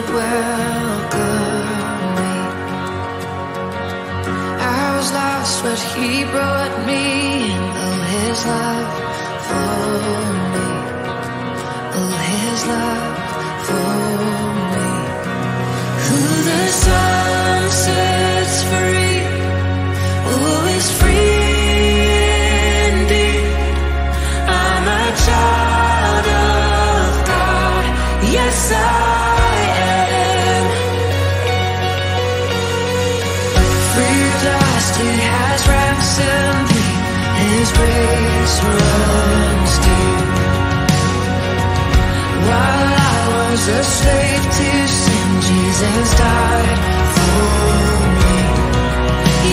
good will, good me. I was lost, but he brought me in. Oh, his love for me. Oh, his love for me. Who the sun sets free, who is free? Yes, I am. Free dust, it has ransomed me. His grace runs deep. While I was a slave to sin, Jesus died for me.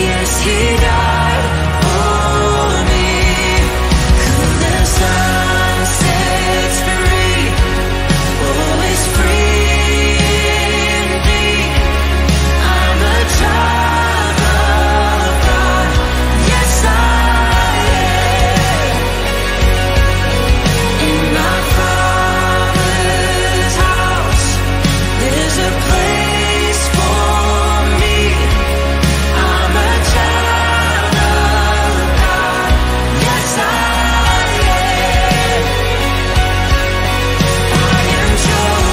Yes, he died for me. Could the sun set free? Always free indeed. I'm a child of God. Yes, I am. In my Father's house, there's a place for me. I'm a child of God. Yes, I am. I am chosen.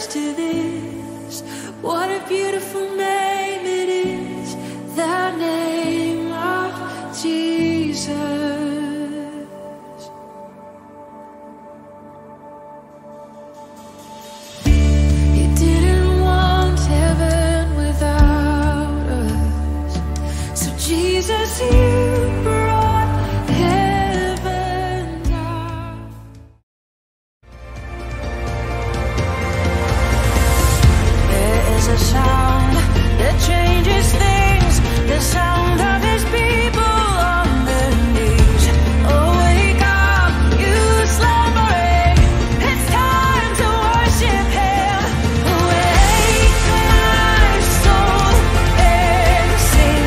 lives to this. What a beautiful name it is, the name of Jesus. You didn't want heaven without us, so Jesus, you brought a sound that changes things, the sound of His people on their knees. Oh, wake up, you slumbering, it's time to worship Him. Wake my soul and sing,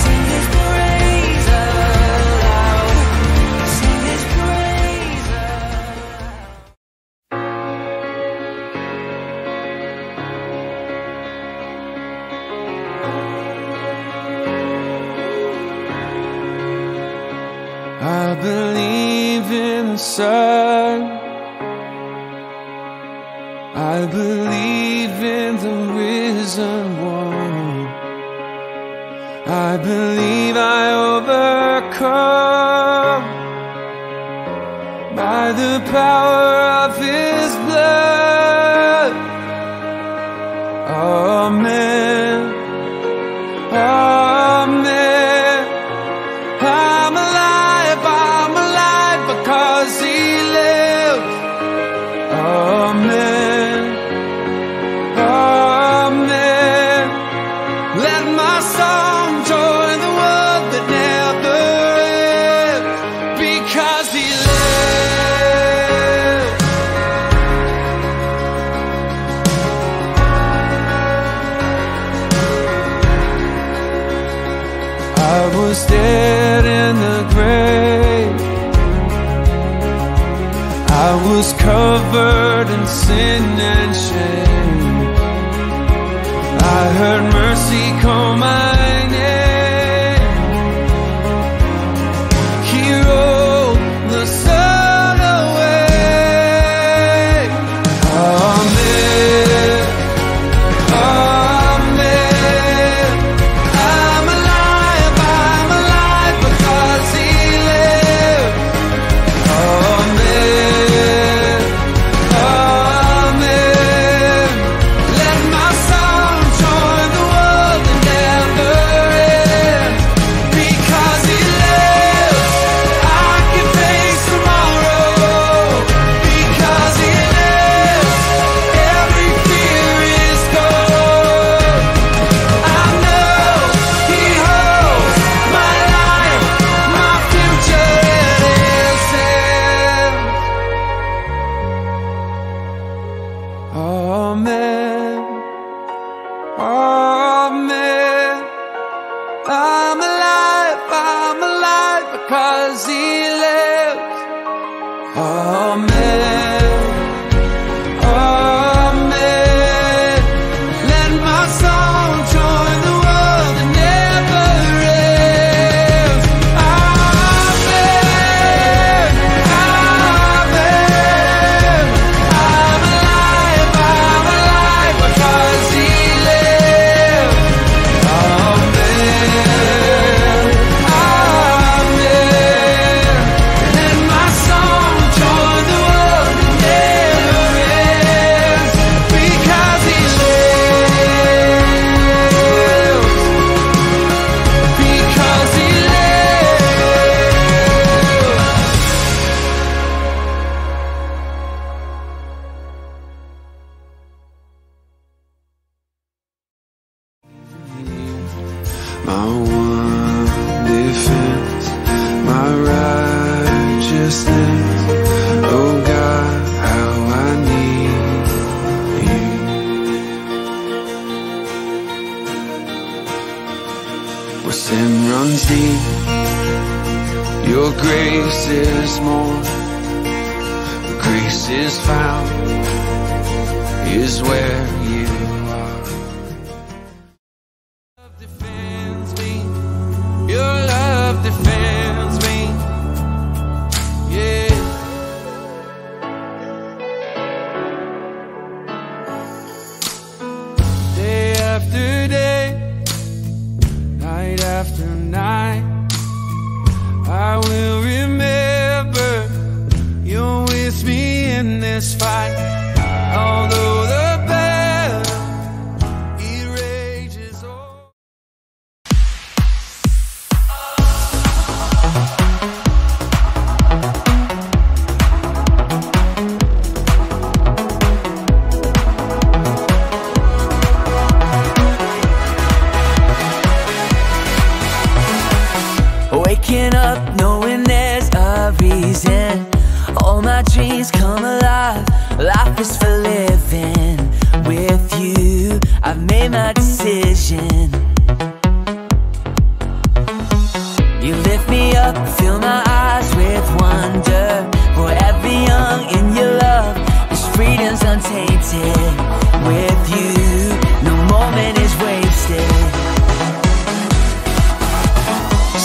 sing His praise aloud, sing His praise aloud. I believe in the sun, I believe in the risen one, I believe I overcome by the power of His blood. Amen, amen. I'm alive because He lives. Amen, amen. Let my song join the world that never ends, because He lives. I was dead in the grave, I was covered in sin and shame. I heard mercy call my name. He rolled the sun away. Amen, amen. I'm alive because He lives. Amen. Amen, amen. I'm alive because He lives. Amen, amen. Let my song join the world that never ends. Amen, amen. I'm alive because He lives. Amen, amen. Let my song join the world that never ends, because He lives. Because He lives. My one defense, my righteousness. Oh God, how I need You. Where sin runs deep, Your grace is more. Grace is found is where You waking up knowing there's a reason. All my dreams come alive, life is for living. With you, I've made my decision. You lift me up, fill my eyes with wonder. Forever young in your love, this freedom's untainted. With you, no moment is wasted.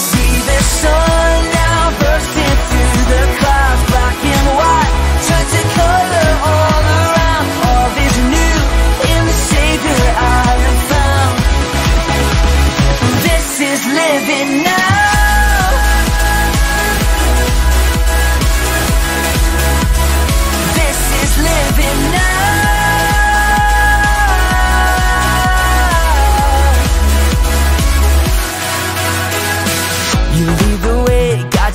See the sun now bursting through the clouds, black and white, turn to color all around. All is new in the Savior I have found. This is living now.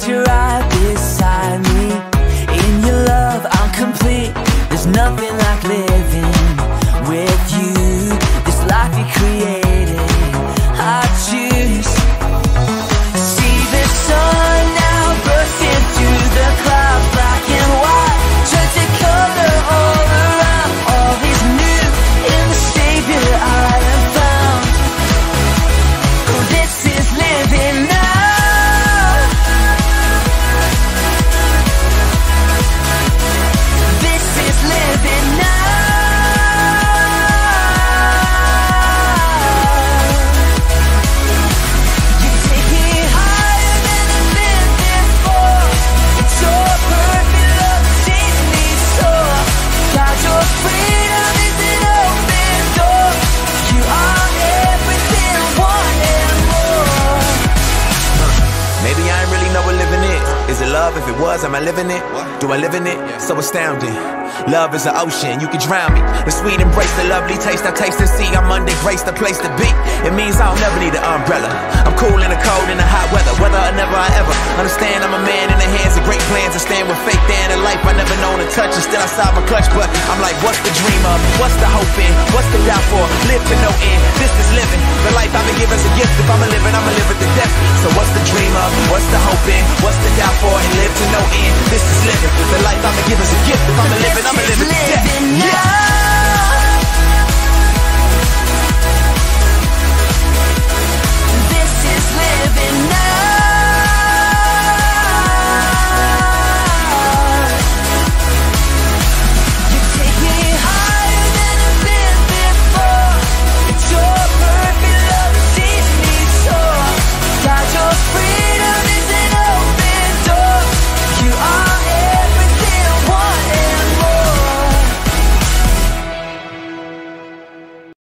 You're right beside me. In your love, I'm complete. There's nothing like living with you. This life you created, I choose. See the sun now bursting through the clouds, black and white, turn to color all around. All is new in the Savior I have found. Oh, this is living now. If it was, am I living it? What? Do I live in it? Yeah. So astounding. Love is an ocean, you can drown me. The sweet embrace, the lovely taste, I taste and see. I'm under grace, the place to be. It means I'll never need an umbrella. I'm cool in the cold, in the hot weather. Whether or never I ever understand, I'm a man in the hands of great plans. I stand with faith and in life I never known to touch. And still I saw my clutch, but I'm like, what's the dream of? What's the hope in? What's the doubt for? Live for no end. This is living. The life I've been given is a gift. If I'm a living, I'ma live it to death. So what's the dream of? What's the hope in? What's the doubt for? And live to no end. This is living. The life I'ma give is a gift. If I'm a living, I'ma live it to death. Yeah.